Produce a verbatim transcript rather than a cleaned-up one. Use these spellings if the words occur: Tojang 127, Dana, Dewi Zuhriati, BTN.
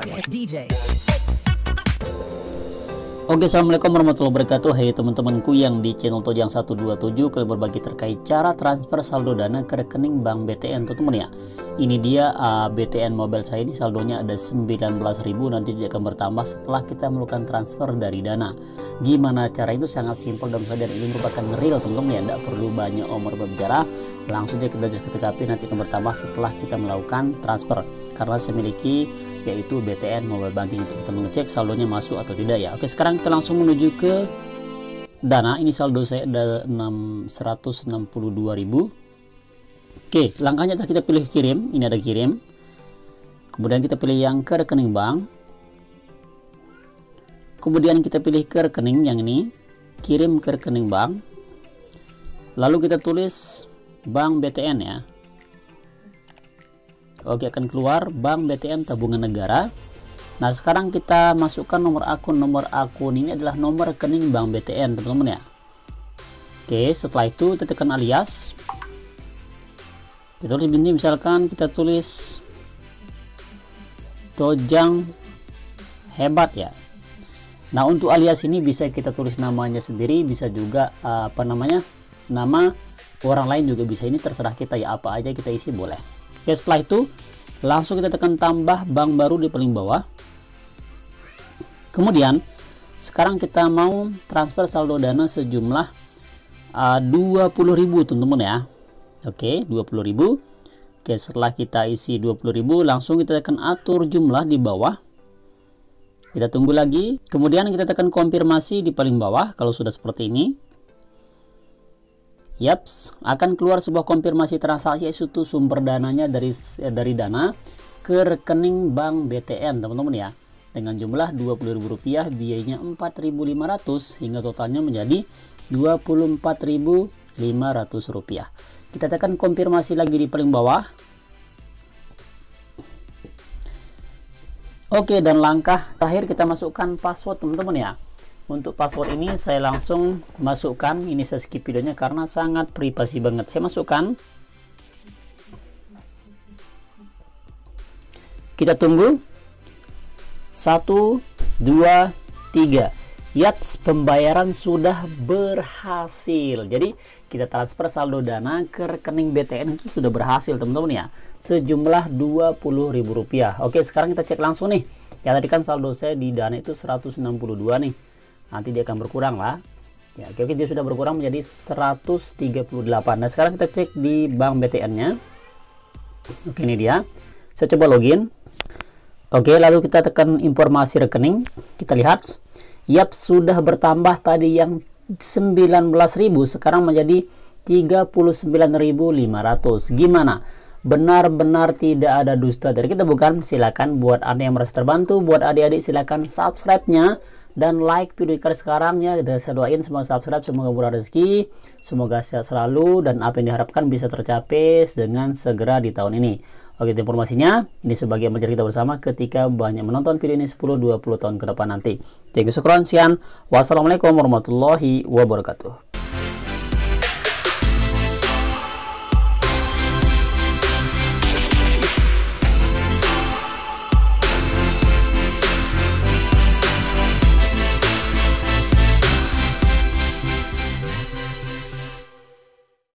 D J. Oke, assalamualaikum warahmatullahi wabarakatuh. Hai hey, teman-temanku yang di channel Tojang satu dua tujuh, kalian berbagi terkait cara transfer saldo Dana ke rekening bank B T N, teman-teman ya. Ini dia uh, B T N mobile saya, ini saldonya ada sembilan belas ribu, nanti dia akan bertambah setelah kita melakukan transfer dari Dana. Gimana cara itu? Sangat simpel dan mudah, dan ini merupakan real, teman-teman ya. Tidak perlu banyak omor berbicara, langsung aja kita just ke T K P, nanti akan bertambah setelah kita melakukan transfer. Karena saya miliki yaitu B T N mobile banking, untuk kita mengecek saldonya masuk atau tidak ya. Oke, sekarang kita langsung menuju ke Dana. Ini saldo saya ada enam ratus enam puluh dua ribu. Oke, langkahnya adalah kita pilih kirim. Ini ada kirim, kemudian kita pilih yang ke rekening bank, kemudian kita pilih ke rekening yang ini, kirim ke rekening bank, lalu kita tulis bank B T N ya. Oke, akan keluar bank B T N Tabungan Negara. Nah, sekarang kita masukkan nomor akun. Nomor akun ini adalah nomor rekening bank B T N, teman-teman ya. Oke, setelah itu kita tekan alias, kita tulis binti, misalkan kita tulis Tojang Hebat ya. Nah, untuk alias ini bisa kita tulis namanya sendiri, bisa juga apa namanya, nama orang lain juga bisa, ini terserah kita ya, apa aja kita isi boleh. Oke, setelah itu langsung kita tekan tambah bank baru di paling bawah. Kemudian sekarang kita mau transfer saldo Dana sejumlah uh, dua puluh ribu, teman-teman ya. Oke, dua puluh ribu. Oke, setelah kita isi dua puluh ribu, langsung kita tekan atur jumlah di bawah. Kita tunggu lagi, kemudian kita tekan konfirmasi di paling bawah. Kalau sudah seperti ini, yaps, akan keluar sebuah konfirmasi transaksi, yaitu sumber dananya dari eh, dari Dana ke rekening bank B T N, teman-teman ya, dengan jumlah dua puluh ribu rupiah, biayanya empat ribu lima ratus hingga totalnya menjadi dua puluh empat ribu lima ratus rupiah. Kita tekan konfirmasi lagi di paling bawah. Oke, dan langkah terakhir kita masukkan password, teman-teman ya. Untuk password ini saya langsung masukkan, ini saya skip videonya karena sangat privasi banget. Saya masukkan, kita tunggu satu dua tiga. Yaps, pembayaran sudah berhasil. Jadi kita transfer saldo Dana ke rekening B T N itu sudah berhasil, teman-teman ya, sejumlah dua puluh ribu rupiah. Oke, sekarang kita cek langsung nih ya. Tadi kan saldo saya di Dana itu seratus enam puluh dua nih, nanti dia akan berkurang lah ya. Oke, oke, dia sudah berkurang menjadi seratus tiga puluh delapan. Nah, sekarang kita cek di bank B T N nya. Oke, ini dia, saya coba login. Oke, lalu kita tekan informasi rekening, kita lihat, yap, sudah bertambah tadi yang sembilan belas ribu sekarang menjadi tiga puluh sembilan ribu lima ratus. Gimana? Benar-benar tidak ada dusta dari kita, bukan? Silakan, buat Anda yang merasa terbantu, buat adik-adik silakan subscribe-nya dan like video kita sekarang ya. Dan saya doain semua subscribe semoga murah rezeki, semoga sehat selalu, dan apa yang diharapkan bisa tercapai dengan segera di tahun ini. Oke, itu informasinya. Ini sebagai pelajaran kita bersama ketika banyak menonton video ini sepuluh dua puluh tahun ke depan nanti. Thank you, syukron, sian. Wassalamualaikum warahmatullahi wabarakatuh.